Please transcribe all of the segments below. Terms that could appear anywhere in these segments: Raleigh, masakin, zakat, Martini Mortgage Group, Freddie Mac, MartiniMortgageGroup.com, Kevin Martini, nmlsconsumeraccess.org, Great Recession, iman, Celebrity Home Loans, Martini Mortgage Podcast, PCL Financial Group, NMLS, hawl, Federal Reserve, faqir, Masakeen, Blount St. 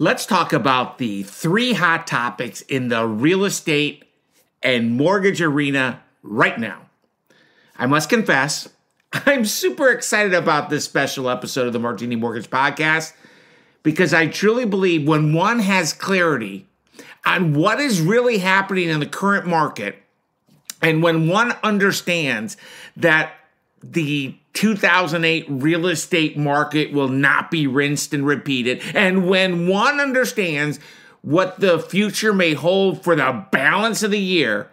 Let's talk about the three hot topics in the real estate and mortgage arena right now. I must confess, I'm super excited about this special episode of the Martini Mortgage Podcast because I truly believe when one has clarity on what is really happening in the current market, and when one understands that the 2008 real estate market will not be rinsed and repeated, and when one understands what the future may hold for the balance of the year,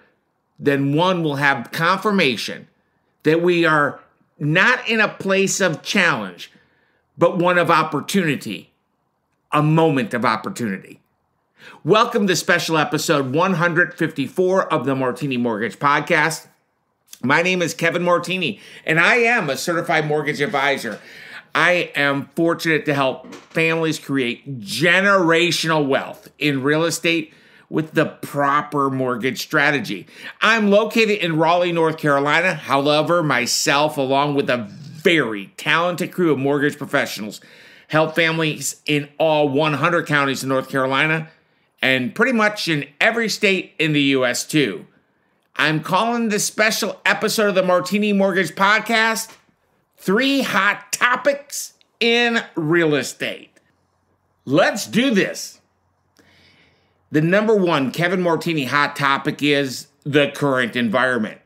then one will have confirmation that we are not in a place of challenge, but one of opportunity, a moment of opportunity. Welcome to special episode 154 of the Martini Mortgage Podcast. My name is Kevin Martini, and I am a certified mortgage advisor. I am fortunate to help families create generational wealth in real estate with the proper mortgage strategy. I'm located in Raleigh, North Carolina. However, myself, along with a very talented crew of mortgage professionals, help families in all 100 counties in North Carolina and pretty much in every state in the U.S. too. I'm calling this special episode of the Martini Mortgage Podcast, Three Hot Topics in Real Estate. Let's do this. The number one Kevin Martini hot topic is the current environment.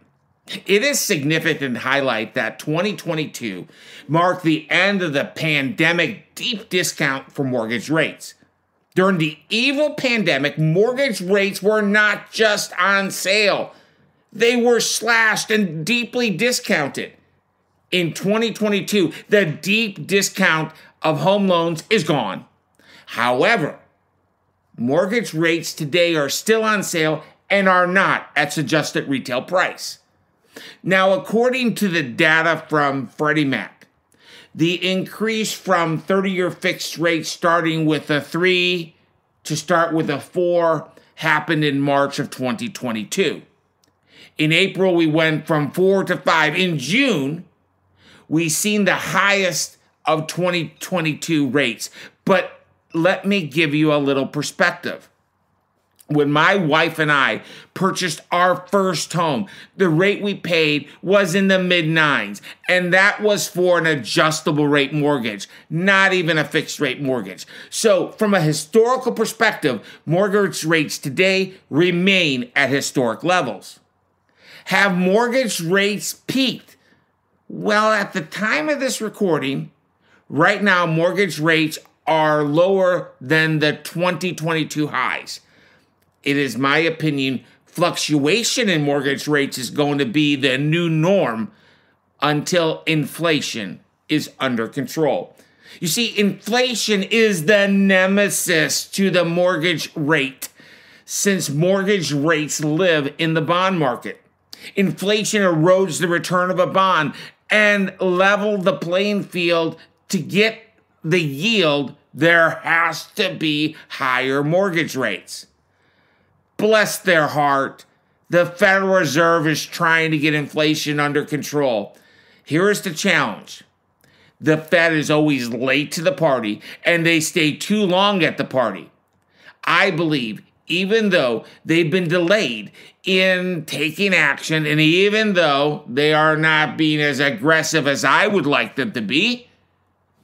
It is significant to highlight that 2022 marked the end of the pandemic deep discount for mortgage rates. During the evil pandemic, mortgage rates were not just on sale. They were slashed and deeply discounted. In 2022, the deep discount of home loans is gone. However, mortgage rates today are still on sale and are not at suggested retail price. Now, according to the data from Freddie Mac, the increase from 30-year fixed rates starting with a 3 to start with a 4 happened in March of 2022. In April, we went from 4 to 5. In June, we seen the highest of 2022 rates. But let me give you a little perspective. When my wife and I purchased our first home, the rate we paid was in the mid-9s, and that was for an adjustable rate mortgage, not even a fixed rate mortgage. So from a historical perspective, mortgage rates today remain at historic levels. Have mortgage rates peaked? Well, at the time of this recording, right now mortgage rates are lower than the 2022 highs. It is my opinion, fluctuation in mortgage rates is going to be the new norm until inflation is under control. You see, inflation is the nemesis to the mortgage rate since mortgage rates live in the bond market. Inflation erodes the return of a bond and levels the playing field. To get the yield, there has to be higher mortgage rates. Bless their heart, the Federal Reserve is trying to get inflation under control. Here is the challenge. The Fed is always late to the party, and they stay too long at the party. I believe even though they've been delayed in taking action, and even though they are not being as aggressive as I would like them to be,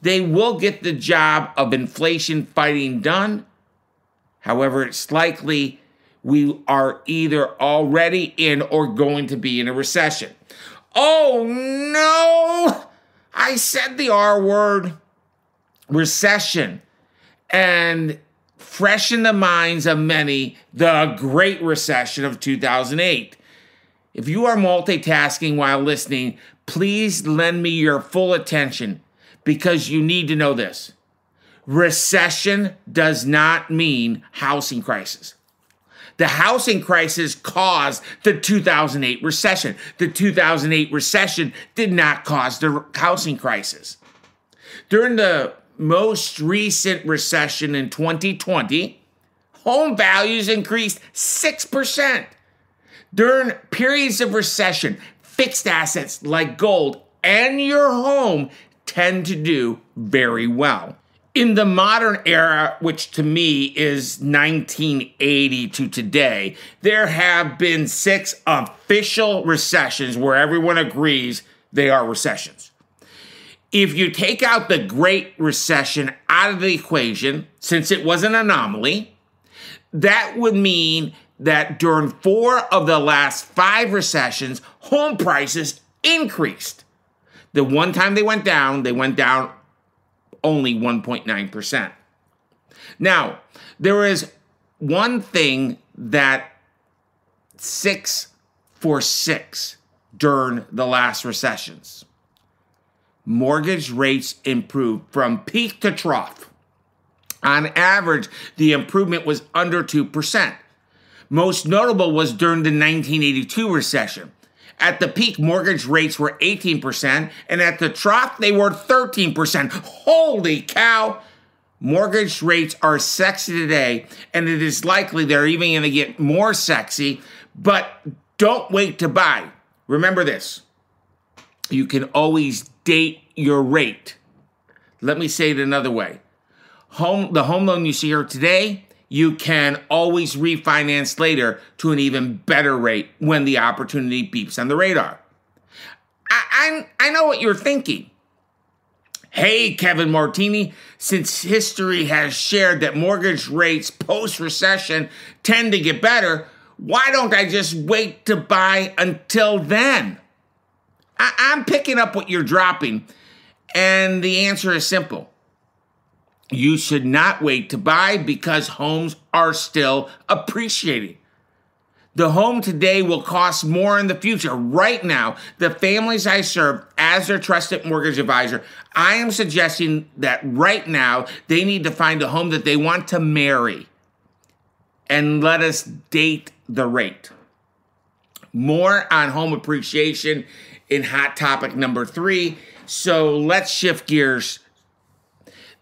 they will get the job of inflation fighting done. However, it's likely we are either already in or going to be in a recession. Oh no! I said the R word, recession. And fresh in the minds of many, the Great Recession of 2008. If you are multitasking while listening, please lend me your full attention, because you need to know this. Recession does not mean housing crisis. The housing crisis caused the 2008 recession. The 2008 recession did not cause the housing crisis. During the most recent recession in 2020, home values increased 6%. During periods of recession, fixed assets like gold and your home tend to do very well. In the modern era, which to me is 1980 to today, there have been 6 official recessions where everyone agrees they are recessions. If you take out the Great Recession out of the equation, since it was an anomaly, that would mean that during 4 of the last 5 recessions, home prices increased. The one time they went down only 1.9%. Now, there is one thing that 6 for 6 during the last recessions. Mortgage rates improved from peak to trough. On average, the improvement was under 2%. Most notable was during the 1982 recession. At the peak, mortgage rates were 18%, and at the trough, they were 13%. Holy cow! Mortgage rates are sexy today, and it is likely they're even going to get more sexy, but don't wait to buy. Remember this. You can always date your rate. Let me say it another way. The home loan you see here today, you can always refinance later to an even better rate when the opportunity beeps on the radar. I know what you're thinking. Hey, Kevin Martini, since history has shared that mortgage rates post-recession tend to get better, why don't I just wait to buy until then? I'm picking up what you're dropping, and the answer is simple. You should not wait to buy because homes are still appreciating. The home today will cost more in the future. Right now, the families I serve as their trusted mortgage advisor, I am suggesting that right now they need to find a home that they want to marry and let us date the rate. More on home appreciation in hot topic number 3. So let's shift gears.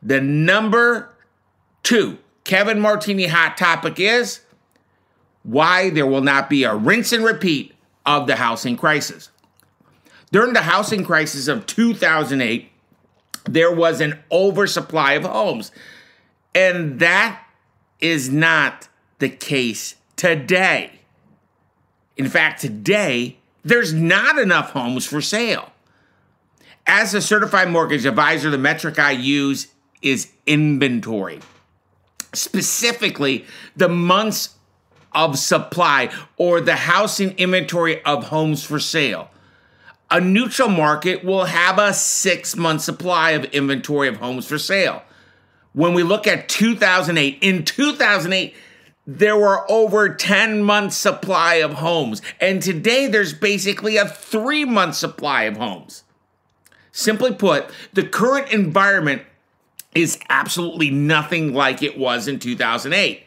The number 2 Kevin Martini hot topic is why there will not be a rinse and repeat of the housing crisis. During the housing crisis of 2008, there was an oversupply of homes. And that is not the case today. In fact, today, there's not enough homes for sale. As a certified mortgage advisor, the metric I use is inventory, specifically the months of supply or the housing inventory of homes for sale. A neutral market will have a 6-month supply of inventory of homes for sale. When we look at 2008, in 2008, there were over 10-month supply of homes, and today there's basically a 3-month supply of homes. Simply put, the current environment is absolutely nothing like it was in 2008.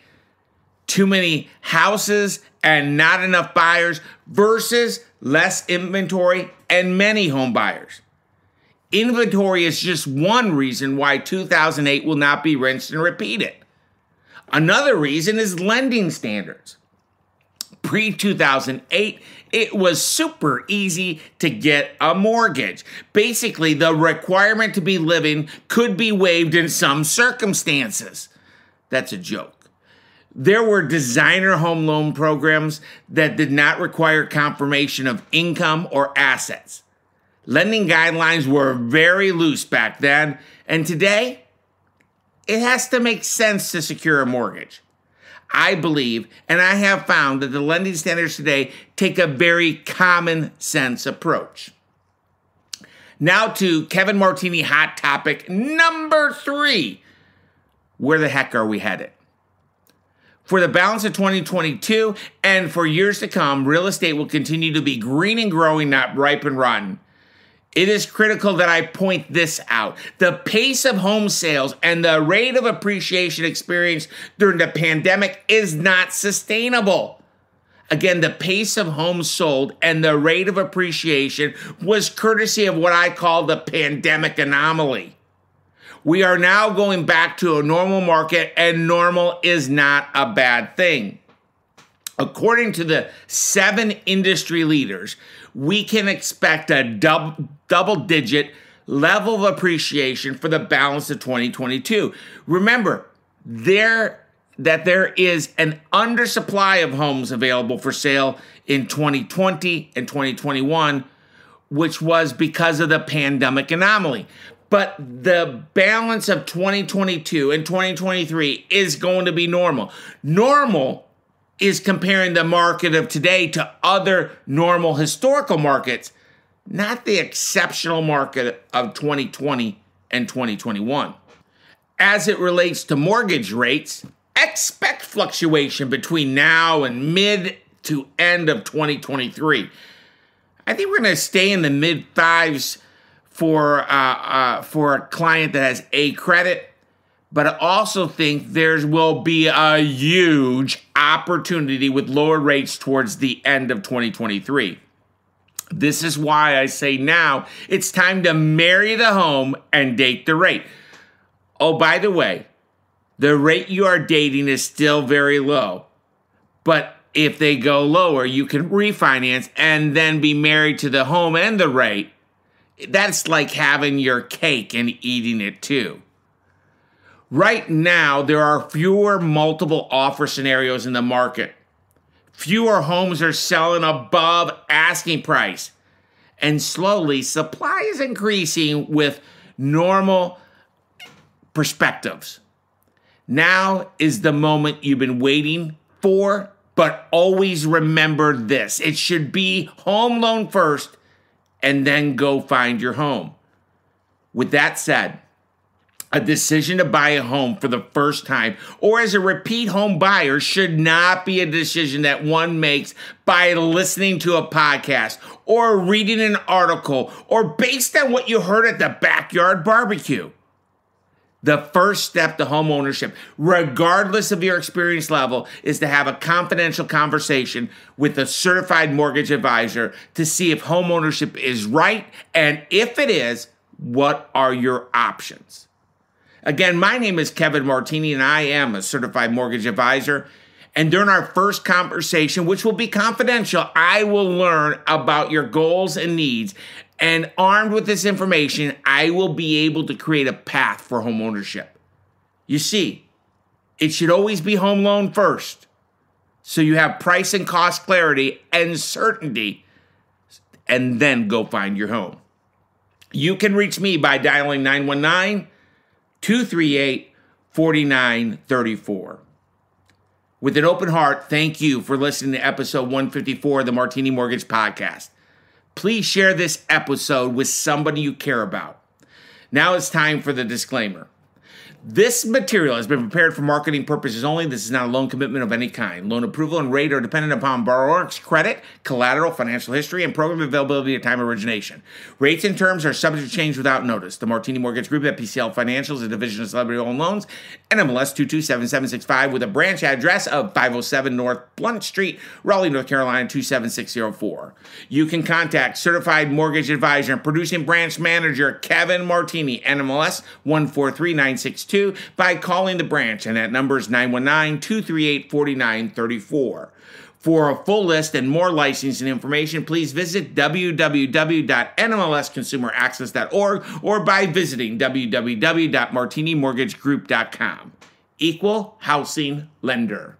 Too many houses and not enough buyers versus less inventory and many home buyers. Inventory is just one reason why 2008 will not be rinsed and repeated. Another reason is lending standards. Pre-2008, it was super easy to get a mortgage. Basically, the requirement to be living could be waived in some circumstances. That's a joke. There were designer home loan programs that did not require confirmation of income or assets. Lending guidelines were very loose back then, and today, it has to make sense to secure a mortgage. I believe, and I have found, that the lending standards today take a very common sense approach. Now to Kevin Martini hot topic number 3. Where the heck are we headed? For the balance of 2022 and for years to come, real estate will continue to be green and growing, not ripe and rotten. It is critical that I point this out. The pace of home sales and the rate of appreciation experienced during the pandemic is not sustainable. Again, the pace of homes sold and the rate of appreciation was courtesy of what I call the pandemic anomaly. We are now going back to a normal market, and normal is not a bad thing. According to the 7 industry leaders, we can expect a double-digit level of appreciation for the balance of 2022. Remember, there is an undersupply of homes available for sale in 2020 and 2021, which was because of the pandemic anomaly. But the balance of 2022 and 2023 is going to be normal. Normal is comparing the market of today to other normal historical markets, not the exceptional market of 2020 and 2021. As it relates to mortgage rates, expect fluctuation between now and mid to end of 2023. I think we're going to stay in the mid-5s for a client that has A credit, but I also think there will be a huge opportunity with lower rates towards the end of 2023. This is why I say now it's time to marry the home and date the rate. Oh, by the way, the rate you are dating is still very low, but if they go lower, you can refinance and then be married to the home and the rate. That's like having your cake and eating it too. Right now, there are fewer multiple offer scenarios in the market. Fewer homes are selling above asking price. And slowly, supply is increasing with normal perspectives. Now is the moment you've been waiting for, but always remember this. It should be home loan first and then go find your home. With that said, a decision to buy a home for the first time or as a repeat home buyer should not be a decision that one makes by listening to a podcast or reading an article or based on what you heard at the backyard barbecue. The first step to home ownership, regardless of your experience level, is to have a confidential conversation with a certified mortgage advisor to see if home ownership is right, and if it is, what are your options? Again, my name is Kevin Martini, and I am a certified mortgage advisor. And during our first conversation, which will be confidential, I will learn about your goals and needs. And armed with this information, I will be able to create a path for home ownership. You see, it should always be home loan first, so you have price and cost clarity and certainty, and then go find your home. You can reach me by dialing 919-238-4934. With an open heart, thank you for listening to episode 154 of the Martini Mortgage Podcast. Please share this episode with somebody you care about. Now it's time for the disclaimer. This material has been prepared for marketing purposes only. This is not a loan commitment of any kind. Loan approval and rate are dependent upon borrower's credit, collateral, financial history, and program availability at time of origination. Rates and terms are subject to change without notice. The Martini Mortgage Group at PCL Financial is a division of Celebrity Home Loans, NMLS 227765, with a branch address of 507 North Blunt Street, Raleigh, North Carolina 27604. You can contact Certified Mortgage Advisor and Producing Branch Manager Kevin Martini, NMLS 143962. By calling the branch, and that number is 919-238-4934. For a full list and more licensing information, please visit www.nmlsconsumeraccess.org or by visiting www.martinimortgagegroup.com. Equal housing lender.